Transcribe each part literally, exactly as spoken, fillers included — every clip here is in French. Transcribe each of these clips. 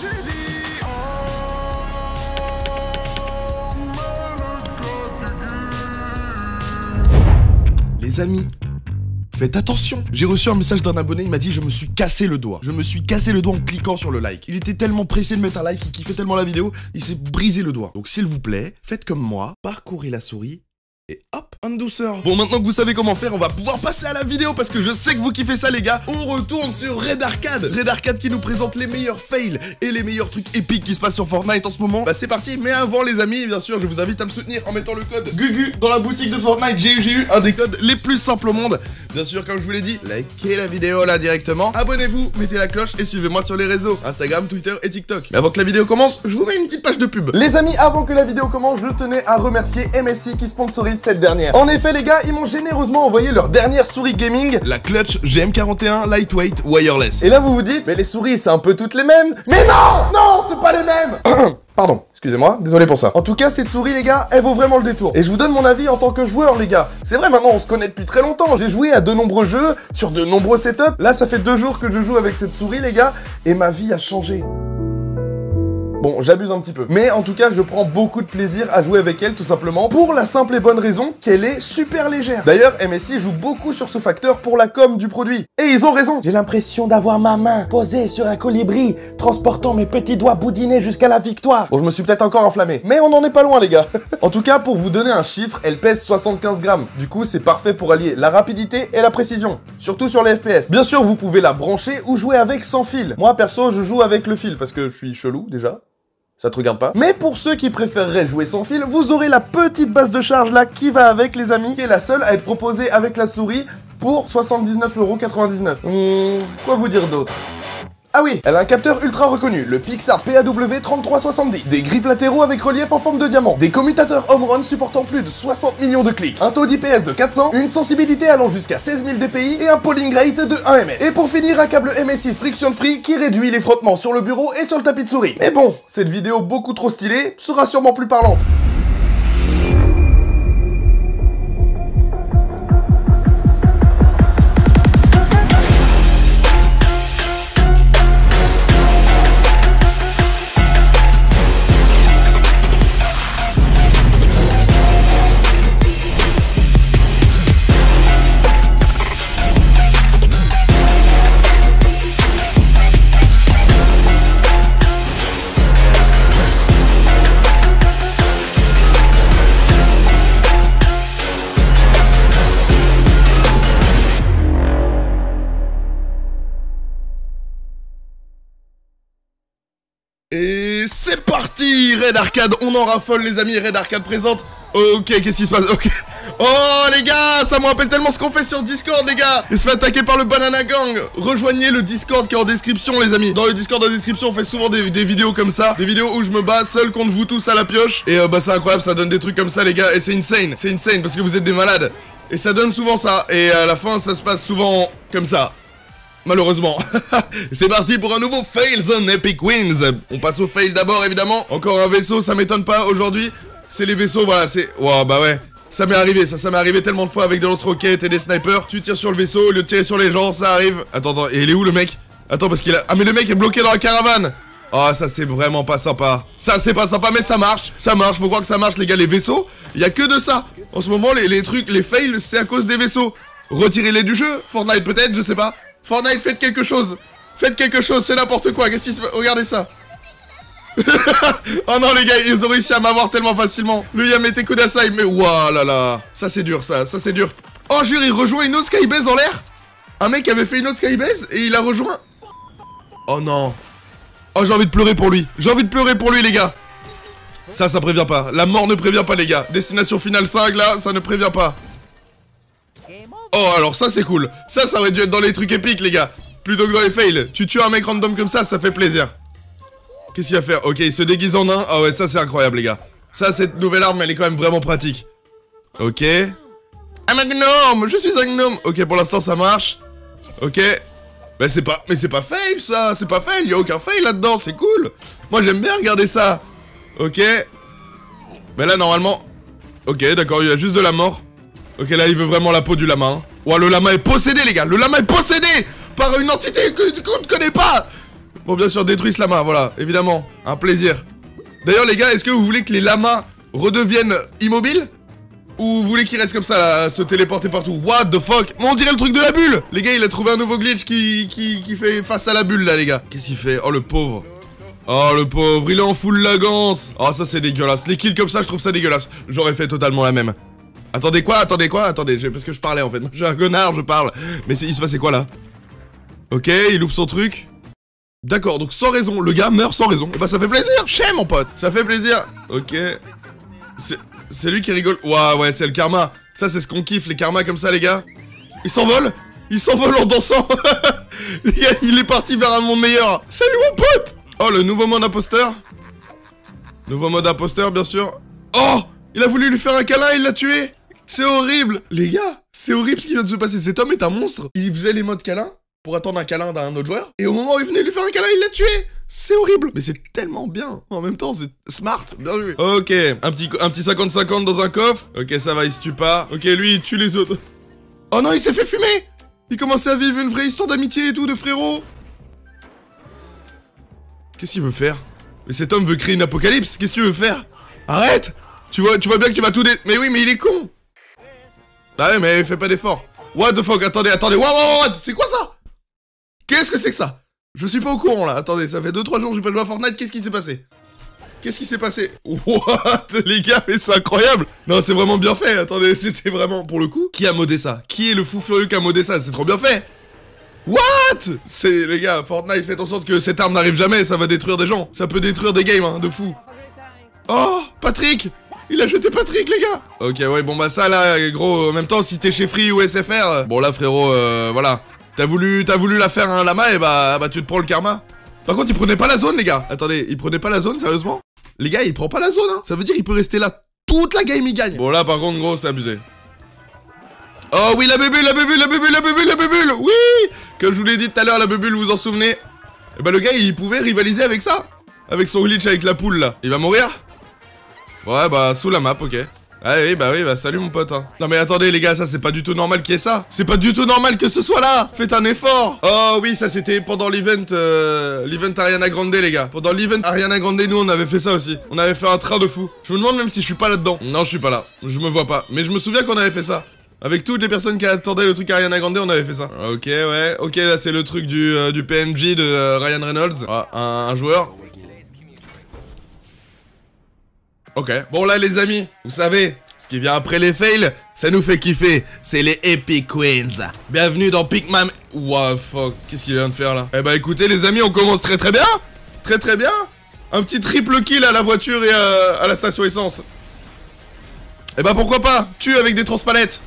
j'ai dit oh. Les amis, faites attention. J'ai reçu un message d'un abonné, il m'a dit je me suis cassé le doigt. Je me suis cassé le doigt en cliquant sur le like. Il était tellement pressé de mettre un like, il kiffait tellement la vidéo, il s'est brisé le doigt. Donc s'il vous plaît, faites comme moi, parcourez la souris et hop, en douceur. Bon, maintenant que vous savez comment faire, on va pouvoir passer à la vidéo parce que je sais que vous kiffez ça les gars. On retourne sur Red Arcade. Red Arcade qui nous présente les meilleurs fails et les meilleurs trucs épiques qui se passent sur Fortnite en ce moment. Bah c'est parti, mais avant les amis, bien sûr, je vous invite à me soutenir en mettant le code GUGU dans la boutique de Fortnite. J'ai eu un des codes les plus simples au monde. Bien sûr, comme je vous l'ai dit, likez la vidéo là directement. Abonnez-vous, mettez la cloche et suivez-moi sur les réseaux Instagram, Twitter et TikTok. Mais avant que la vidéo commence, je vous mets une petite page de pub. Les amis, avant que la vidéo commence, je tenais à remercier M S I qui sponsorise cette dernière. En effet les gars, ils m'ont généreusement envoyé leur dernière souris gaming, la Clutch G M quarante et un Lightweight Wireless. Et là vous vous dites, mais les souris c'est un peu toutes les mêmes. Mais non, non c'est pas les mêmes. Pardon, excusez-moi, désolé pour ça. En tout cas, cette souris, les gars, elle vaut vraiment le détour. Et je vous donne mon avis en tant que joueur, les gars. C'est vrai, maintenant, on se connaît depuis très longtemps. J'ai joué à de nombreux jeux, sur de nombreux setups. Là, ça fait deux jours que je joue avec cette souris, les gars, et ma vie a changé. Bon, j'abuse un petit peu. Mais en tout cas, je prends beaucoup de plaisir à jouer avec elle, tout simplement, pour la simple et bonne raison qu'elle est super légère. D'ailleurs, M S I joue beaucoup sur ce facteur pour la com du produit. Et ils ont raison. J'ai l'impression d'avoir ma main posée sur un colibri, transportant mes petits doigts boudinés jusqu'à la victoire. Bon, je me suis peut-être encore enflammé, mais on n'en est pas loin, les gars. En tout cas, pour vous donner un chiffre, elle pèse soixante-quinze grammes. Du coup, c'est parfait pour allier la rapidité et la précision, surtout sur les F P S. Bien sûr, vous pouvez la brancher ou jouer avec sans fil. Moi, perso, je joue avec le fil parce que je suis chelou, déjà. Ça te regarde pas. Mais pour ceux qui préféreraient jouer sans fil, vous aurez la petite base de charge là qui va avec les amis, qui est la seule à être proposée avec la souris pour soixante-dix-neuf euros quatre-vingt-dix-neuf. Hum, quoi vous dire d'autre? Ah oui, elle a un capteur ultra reconnu, le Pixart P A W trente-trois soixante-dix, des grips latéraux avec relief en forme de diamant, des commutateurs Omron supportant plus de soixante millions de clics, un taux d'I P S de quatre cents, une sensibilité allant jusqu'à seize mille D P I et un polling rate de un millimètre. Et pour finir, un câble M S I friction free qui réduit les frottements sur le bureau et sur le tapis de souris. Mais bon, cette vidéo beaucoup trop stylée sera sûrement plus parlante. Et c'est parti, Red Arcade, on en raffole les amis, Red Arcade présente. Ok, qu'est-ce qui se passe? Ok. Oh les gars, ça me rappelle tellement ce qu'on fait sur Discord les gars. Il se fait attaquer par le Banana Gang. Rejoignez le Discord qui est en description les amis. Dans le Discord en description on fait souvent des, des vidéos comme ça. Des vidéos où je me bats seul contre vous tous à la pioche. Et euh, bah c'est incroyable, ça donne des trucs comme ça les gars. Et c'est insane, c'est insane parce que vous êtes des malades. Et ça donne souvent ça, et à la fin ça se passe souvent comme ça. Malheureusement. C'est parti pour un nouveau Fails on Epic Wins. On passe au fail d'abord évidemment. Encore un vaisseau, ça m'étonne pas aujourd'hui. C'est les vaisseaux, voilà, c'est... Ouah, wow, bah ouais. Ça m'est arrivé, ça, ça m'est arrivé tellement de fois avec des lance-roquettes et des snipers. Tu tires sur le vaisseau, au lieu de tirer sur les gens, ça arrive. Attends, attends, et il est où le mec? Attends, parce qu'il a... Ah mais le mec est bloqué dans la caravane. Ah, oh, ça c'est vraiment pas sympa. Ça c'est pas sympa, mais ça marche. Ça marche, faut croire que ça marche les gars, les vaisseaux. Il y a que de ça. En ce moment, les, les trucs, les fails, c'est à cause des vaisseaux. Retirez-les du jeu, Fortnite peut-être, je sais pas. Fortnite, faites quelque chose. Faites quelque chose, c'est n'importe quoi. Qu'est-ce qui se passe? Regardez ça. Oh non, les gars, ils ont réussi à m'avoir tellement facilement. Le Yamete Kudasai, mais waouh là là. Ça, c'est dur, ça. Ça, c'est dur. Oh, jury, rejoint une autre skybase en l'air. Un mec avait fait une autre skybase et il a rejoint. Oh non. Oh, j'ai envie de pleurer pour lui. J'ai envie de pleurer pour lui, les gars. Ça, ça prévient pas. La mort ne prévient pas, les gars. Destination finale cinq, là, ça ne prévient pas. Oh alors ça c'est cool. Ça ça aurait dû être dans les trucs épiques les gars, plutôt que dans les fails. Tu tues un mec random comme ça, ça fait plaisir. Qu'est-ce qu'il va faire? Ok, il se déguise en nain. Ah ouais, ça c'est incroyable les gars. Ça cette nouvelle arme elle est quand même vraiment pratique. Ok. I'm a gnome. Je suis un gnome. Ok, pour l'instant ça marche. Ok. Mais c'est pas, mais c'est pas fail ça. C'est pas fail, y'a aucun fail là-dedans. C'est cool. Moi j'aime bien regarder ça. Ok. Mais là normalement. Ok d'accord, il y a juste de la mort. Ok, là, il veut vraiment la peau du lama. Hein. Ouah, le lama est possédé, les gars. Le lama est possédé par une entité qu'on ne connaît pas. Bon, bien sûr, détruisent la main, voilà, évidemment. Un plaisir. D'ailleurs, les gars, est-ce que vous voulez que les lamas redeviennent immobiles? Ou vous voulez qu'ils restent comme ça, là, se téléporter partout? What the fuck? Mais on dirait le truc de la bulle! Les gars, il a trouvé un nouveau glitch qui, qui, qui fait face à la bulle, là, les gars. Qu'est-ce qu'il fait? Oh, le pauvre. Oh, le pauvre, il est en full lagance. Oh, ça, c'est dégueulasse. Les kills comme ça, je trouve ça dégueulasse. J'aurais fait totalement la même. Attendez quoi? Attendez quoi? Attendez, parce que je parlais, en fait. J'ai un connard, je parle. Mais il se passait quoi, là? Ok, il loupe son truc. D'accord, donc sans raison. Le gars meurt sans raison. Et bah, ça fait plaisir. Chez mon pote. Ça fait plaisir. Ok. C'est... C'est lui qui rigole. Ouah, ouais, c'est le karma. Ça, c'est ce qu'on kiffe, les karmas comme ça, les gars. Il s'envole. Il s'envole en dansant. Il est parti vers un monde meilleur. Salut, mon pote. Oh, le nouveau mode imposteur. Nouveau mode imposteur, bien sûr. Oh, il a voulu lui faire un câlin, il l'a tué. C'est horrible. Les gars, c'est horrible ce qui vient de se passer. Cet homme est un monstre. Il faisait les modes câlins pour attendre un câlin d'un autre joueur. Et au moment où il venait lui faire un câlin, il l'a tué. C'est horrible. Mais c'est tellement bien. En même temps, c'est smart. Bien vu. Ok. Un petit cinquante cinquante dans un coffre. Ok, ça va, il se tue pas. Ok, lui, il tue les autres. Oh non, il s'est fait fumer. Il commençait à vivre une vraie histoire d'amitié et tout, de frérot. Qu'est-ce qu'il veut faire? Mais cet homme veut créer une apocalypse. Qu'est-ce que tu veux faire? Arrête. Tu vois, tu vois bien que tu vas tout dé... Mais oui, mais il est con. Ah ouais, mais fais pas d'effort. What the fuck? Attendez, attendez. Wow, wow, wow. C'est quoi ça? Qu'est-ce que c'est que ça? Je suis pas au courant, là. Attendez, ça fait deux trois jours que j'ai pas joué à Fortnite. Qu'est-ce qui s'est passé? Qu'est-ce qui s'est passé? What? Les gars, mais c'est incroyable. Non, c'est vraiment bien fait. Attendez, c'était vraiment... Pour le coup, qui a modé ça? Qui est le fou furieux qui a modé ça? C'est trop bien fait. What? C'est... Les gars, Fortnite, faites en sorte que cette arme n'arrive jamais. Ça va détruire des gens. Ça peut détruire des games, hein, de fou. Oh, Patrick. Il a jeté Patrick, les gars. Ok, ouais, bon, bah ça, là, gros... En même temps, si t'es chez Free ou S F R... Bon, là, frérot, euh, voilà... T'as voulu, t'as voulu la faire un lama et bah, bah tu te prends le karma. Par contre, il prenait pas la zone, les gars. Attendez, il prenait pas la zone, sérieusement? Les gars, il prend pas la zone, hein. Ça veut dire il peut rester là toute la game, il gagne. Bon, là, par contre, gros, c'est abusé. Oh oui, la bubule, la bubule, la bubule, la bubule, la bubule. Oui. Comme je vous l'ai dit tout à l'heure, la bubule, vous vous en souvenez? Et bah, le gars, il pouvait rivaliser avec ça. Avec son glitch avec la poule, là. Il va mourir? Ouais, bah, sous la map, ok. Ah oui, bah oui, bah salut mon pote, hein. Non mais attendez les gars, ça c'est pas du tout normal qu'il y ait ça. C'est pas du tout normal que ce soit là. Faites un effort. Oh oui, ça c'était pendant l'event euh, l'event Ariana Grande, les gars. Pendant l'event Ariana Grande, nous on avait fait ça aussi. On avait fait un train de fou. Je me demande même si je suis pas là-dedans. Non, je suis pas là, je me vois pas. Mais je me souviens qu'on avait fait ça. Avec toutes les personnes qui attendaient le truc Ariana Grande, on avait fait ça. Ok, ouais, ok, là c'est le truc du, euh, du P N J de euh, Ryan Reynolds. Ah, un, un joueur. Ok, bon là les amis, vous savez, ce qui vient après les fails, ça nous fait kiffer, c'est les Epic Queens. Bienvenue dans Pikman... Wow, fuck, qu'est-ce qu'il vient de faire là? Eh bah écoutez les amis, on commence très très bien. Très très bien. Un petit triple kill à la voiture et à, à la station essence. Eh bah pourquoi pas, tue avec des transpalettes.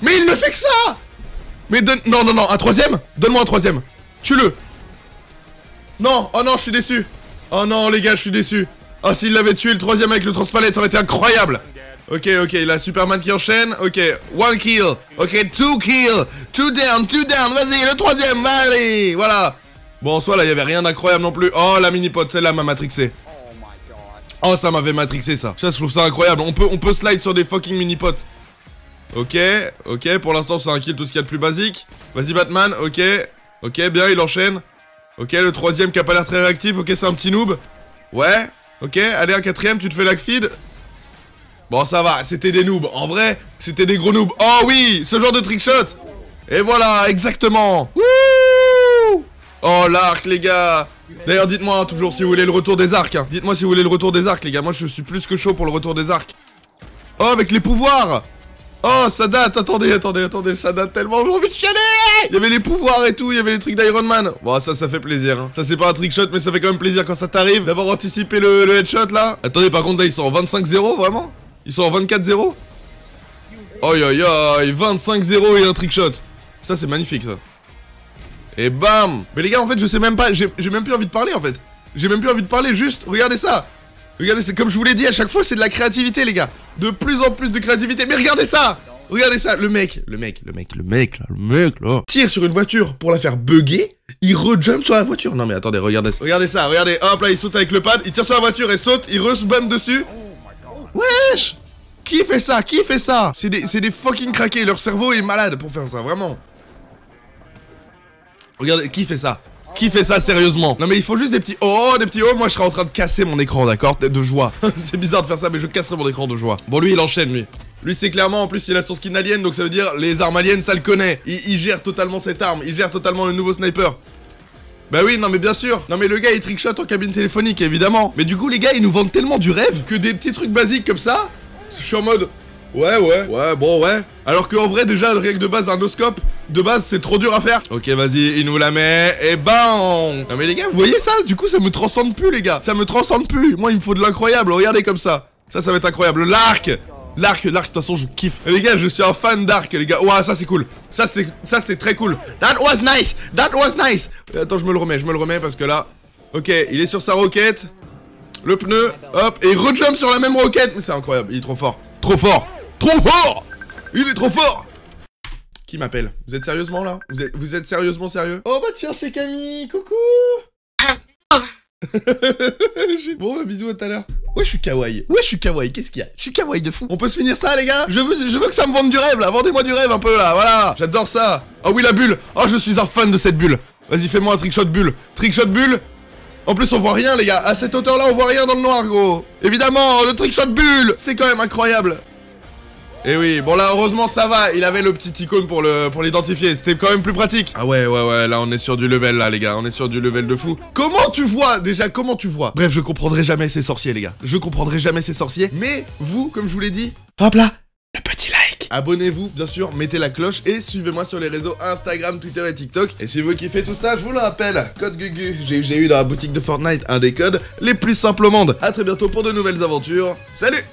Mais il ne fait que ça. Mais donne... Non, non, non, un troisième. Donne-moi un troisième, tue-le. Non, oh non, je suis déçu. Oh non les gars, je suis déçu. Ah, oh, s'il l'avait tué le troisième avec le transpalette, ça aurait été incroyable. Ok, ok, il a Superman qui enchaîne. Ok, one kill. Ok, two kill. Two down, two down. Vas-y, le troisième. Allez, voilà. Bon, en soi, là, il n'y avait rien d'incroyable non plus. Oh, la mini-pod, celle-là m'a matrixé. Oh, ça m'avait matrixé, ça. Ça, je trouve ça incroyable. On peut, on peut slide sur des fucking mini-pods. Ok, ok, pour l'instant, c'est un kill, tout ce qu'il y a de plus basique. Vas-y, Batman. Ok, ok, bien, il enchaîne. Ok, le troisième qui a pas l'air très réactif. Ok, c'est un petit noob. Ouais. Ok, allez, un quatrième, tu te fais lag feed. Bon, ça va, c'était des noobs. En vrai, c'était des gros noobs. Oh oui, ce genre de trickshot. Et voilà, exactement. Wouh. Oh, l'arc, les gars. D'ailleurs, dites-moi hein, toujours si vous voulez le retour des arcs. Hein. Dites-moi si vous voulez le retour des arcs, les gars. Moi, je suis plus que chaud pour le retour des arcs. Oh, avec les pouvoirs. Oh, ça date. Attendez, attendez, attendez. Ça date tellement. J'ai envie de chialer. Il y avait les pouvoirs et tout, il y avait les trucs d'Iron Man. Bon, ça, ça fait plaisir. Hein. Ça, c'est pas un trickshot, mais ça fait quand même plaisir quand ça t'arrive d'avoir anticipé le, le headshot là. Attendez, par contre, là, ils sont en vingt-cinq zéro, vraiment? Ils sont en vingt-quatre zéro? Oh, yo, yo, vingt-cinq zéro et un trickshot. Ça, c'est magnifique, ça. Et bam! Mais les gars, en fait, je sais même pas, j'ai même plus envie de parler, en fait. J'ai même plus envie de parler, juste, regardez ça. Regardez, c'est comme je vous l'ai dit, à chaque fois, c'est de la créativité, les gars. De plus en plus de créativité. Mais regardez ça! Regardez ça, le mec, le mec, le mec, le mec, là, le mec, là, tire sur une voiture pour la faire bugger, il rejump sur la voiture. Non mais attendez, regardez ça, regardez ça, regardez, hop là, il saute avec le pad, il tire sur la voiture, il saute, il re-bump dessus. Wesh! Qui fait ça? Qui fait ça? C'est des, des fucking craqués, leur cerveau est malade pour faire ça, vraiment. Regardez, qui fait ça? Qui fait ça sérieusement? Non mais il faut juste des petits oh, des petits oh. Moi je serais en train de casser mon écran, d'accord? De joie. C'est bizarre de faire ça, mais je casserai mon écran de joie. Bon, lui il enchaîne, lui. Lui c'est clairement, en plus il a son skin alien, donc ça veut dire les armes aliens, ça le connaît. Il, il gère totalement cette arme, il gère totalement le nouveau sniper. Bah oui, non mais bien sûr. Non mais le gars il trickshot en cabine téléphonique, évidemment. Mais du coup les gars ils nous vendent tellement du rêve que des petits trucs basiques comme ça, je suis en mode ouais ouais ouais bon ouais. Alors qu'en vrai déjà rien que de base un no-scope de base c'est trop dur à faire. Ok vas-y, il nous la met et bang. Non mais les gars vous voyez ça, du coup ça me transcende plus les gars. Ça me transcende plus, moi il me faut de l'incroyable, regardez comme ça. Ça ça va être incroyable, l'arc. L'arc, l'arc, de toute façon je kiffe. Et les gars, je suis un fan d'arc, les gars. Ouah, ça c'est cool. Ça c'est, ça c'est très cool. That was nice. That was nice. Et attends, je me le remets, je me le remets parce que là. Ok, il est sur sa roquette. Le pneu, hop, et il rejump sur la même roquette. Mais c'est incroyable, il est trop fort. Trop fort. Trop fort. Il est trop fort. Qui m'appelle? Vous êtes sérieusement là? Vous êtes, vous êtes sérieusement sérieux? Oh bah tiens, c'est Camille. Coucou. Bon bah bisous à tout à l'heure. Ouais je suis kawaii. Ouais je suis kawaii. Qu'est-ce qu'il y a? Je suis kawaii de fou. On peut se finir ça les gars? Je veux, je veux que ça me vende du rêve là. Vendez-moi du rêve un peu là. Voilà. J'adore ça. Ah oui la bulle. Oh je suis un fan de cette bulle. Vas-y fais-moi un trickshot bulle. Trickshot bulle. En plus on voit rien les gars. À cette hauteur là on voit rien dans le noir gros. Évidemment le trickshot bulle. C'est quand même incroyable. Et oui, bon là heureusement ça va, il avait le petit icône pour le pour l'identifier, c'était quand même plus pratique. Ah ouais ouais ouais, là on est sur du level là les gars, on est sur du level de fou. Comment tu vois déjà, comment tu vois? Bref, je comprendrai jamais ces sorciers les gars, je comprendrai jamais ces sorciers, mais vous, comme je vous l'ai dit, hop là, le petit like. Abonnez-vous bien sûr, mettez la cloche et suivez-moi sur les réseaux Instagram, Twitter et TikTok. Et si vous kiffez tout ça, je vous le rappelle, code GUGU, j'ai eu dans la boutique de Fortnite un des codes les plus simples au monde. A très bientôt pour de nouvelles aventures, salut.